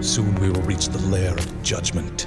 Soon we will reach the lair of judgment.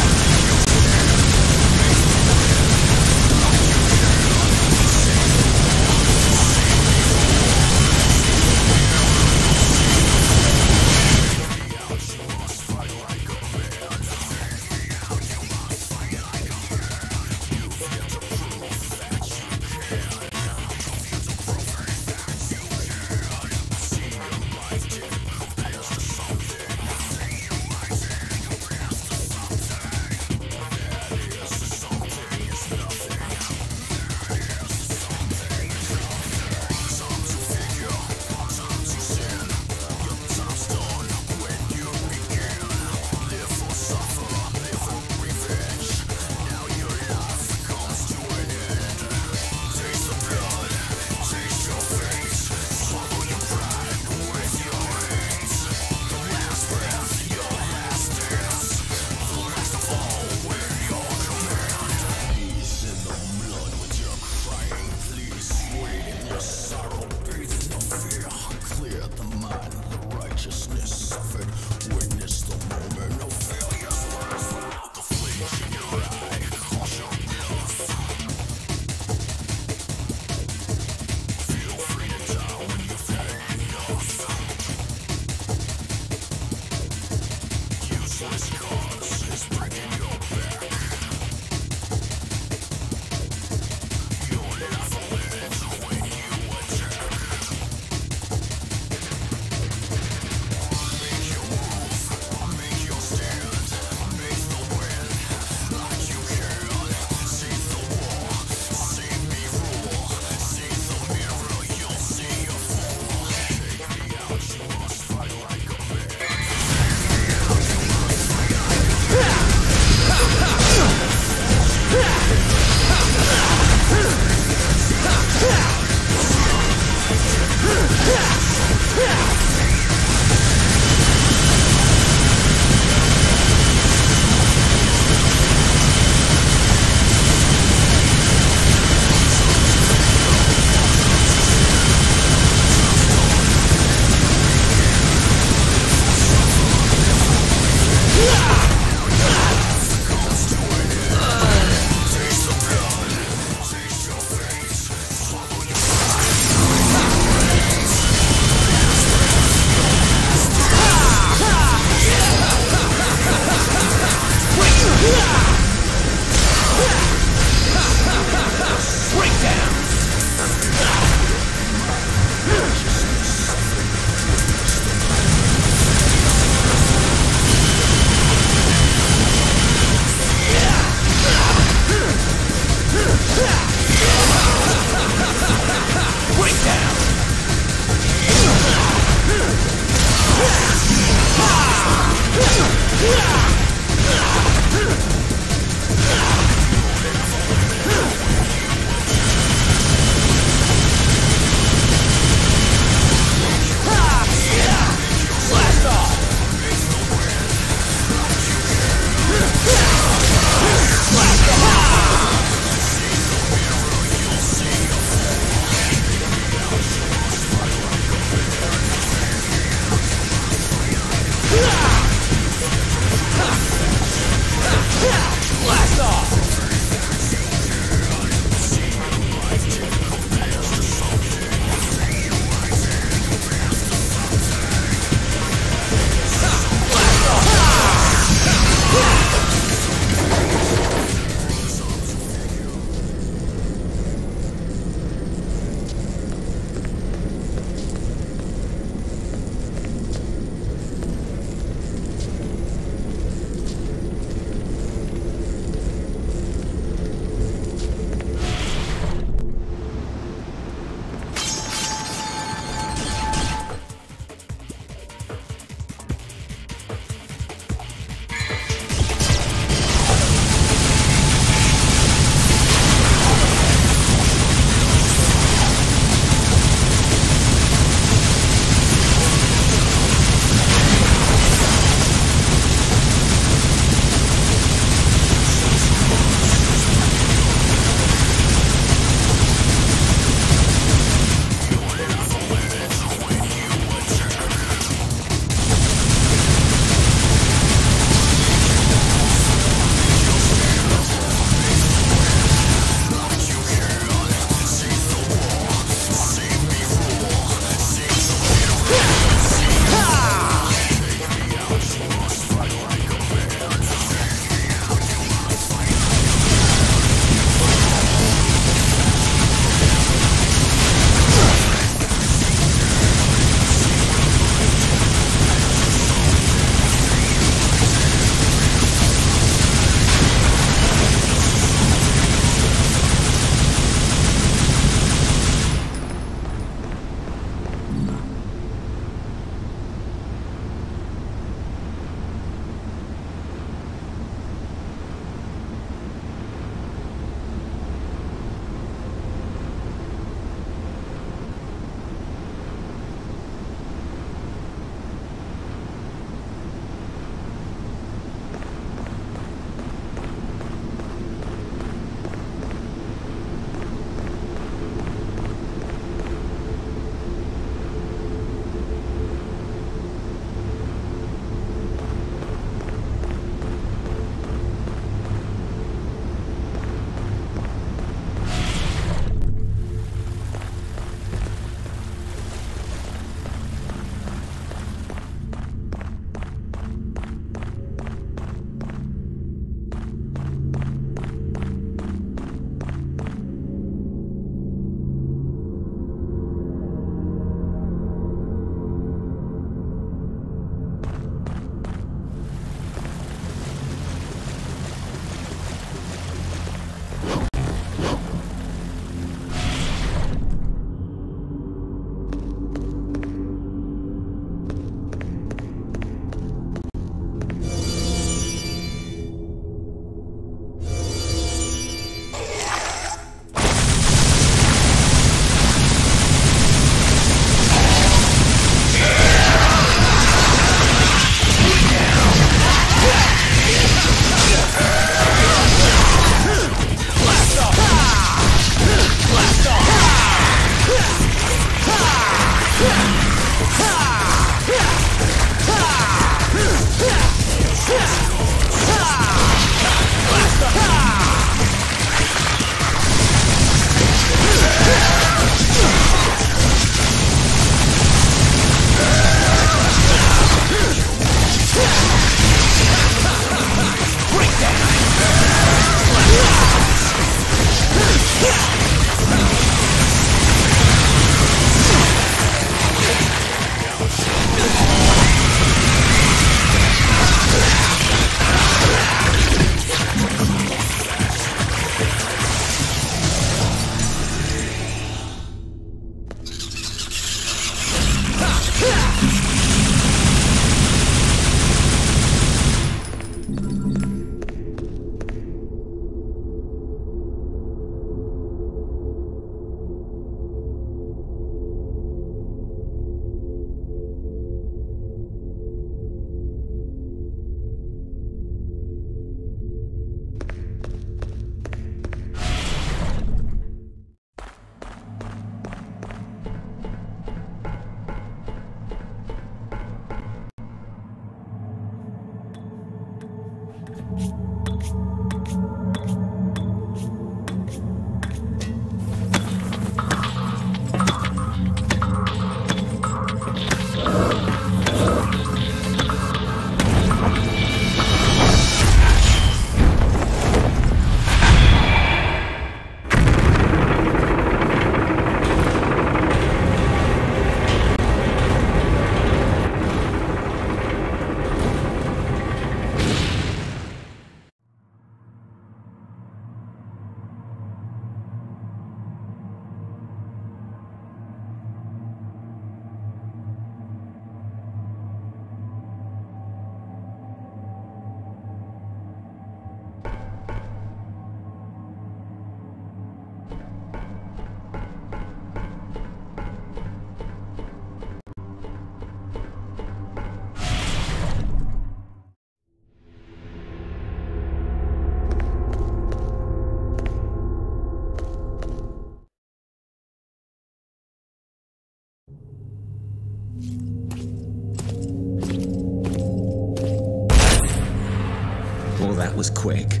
Well, that was quick.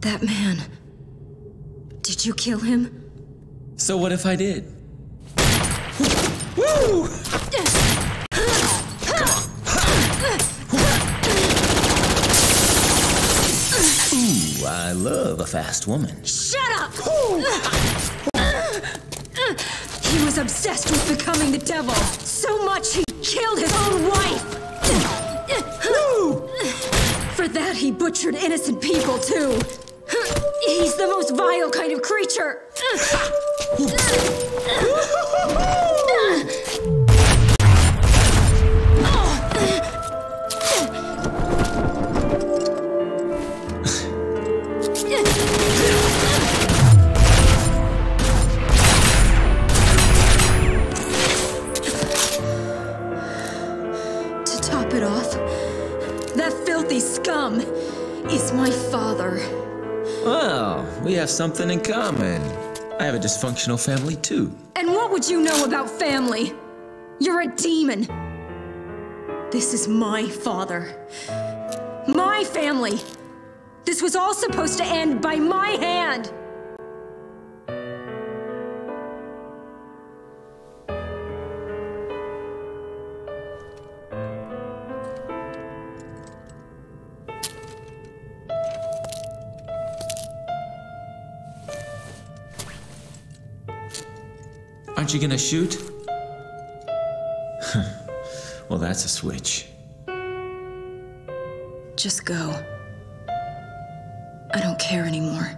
That man... Did you kill him? So what if I did? Woo! Ooh, I love a fast woman. Shut up! He was obsessed with becoming the devil. So much he killed his own wife! Woo! For that, he butchered innocent people, too. He's the most vile kind of creature. To top it off, that filthy scum is my father. Well, we have something in common. I have a dysfunctional family, too. And what would you know about family? You're a demon. This is my father. My family. This was all supposed to end by my hand. Aren't you gonna shoot? Well, that's a switch. Just go. I don't care anymore.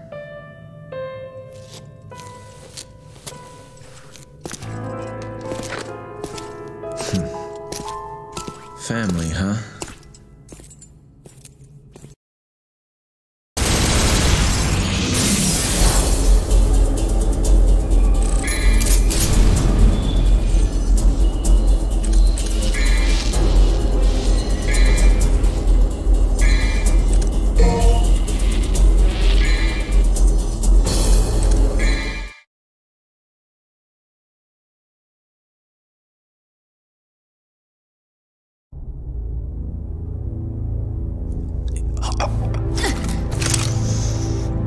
Family, huh?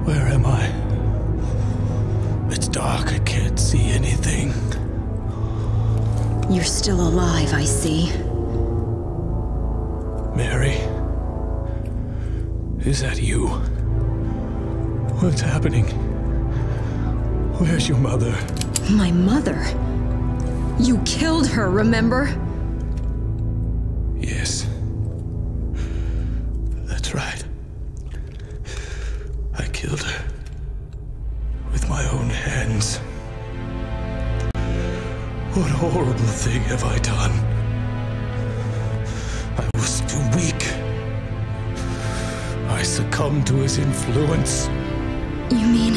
Where am I? It's dark, I can't see anything. You're still alive, I see. Mary? Is that you? What's happening? Where's your mother? My mother? You killed her, remember? Yes. That's right. I killed her with my own hands. What horrible thing have I done? I was too weak. I succumbed to his influence. You mean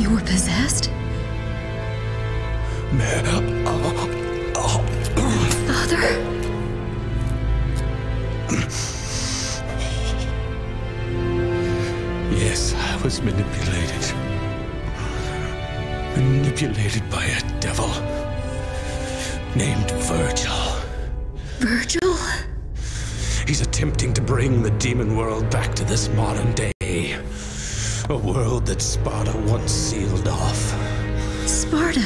you were possessed? Man, Father? Yes, I was manipulated. Manipulated by a devil named Virgil. Virgil? He's attempting to bring the demon world back to this modern day. A world that Sparta once sealed off. Sparta?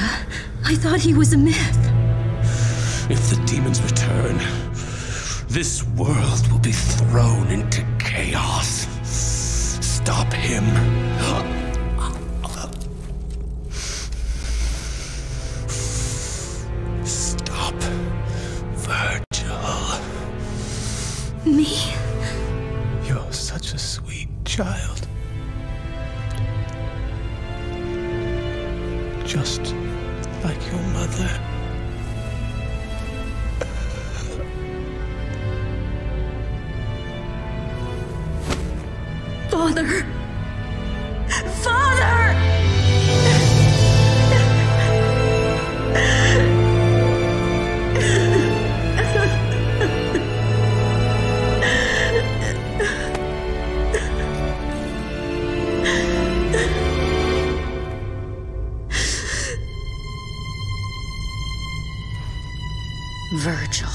I thought he was a myth. If the demons return, this world will be thrown into chaos. Stop him. Stop Virgil. Me? You're such a sweet child. Just like your mother. Father! Father! Virgil.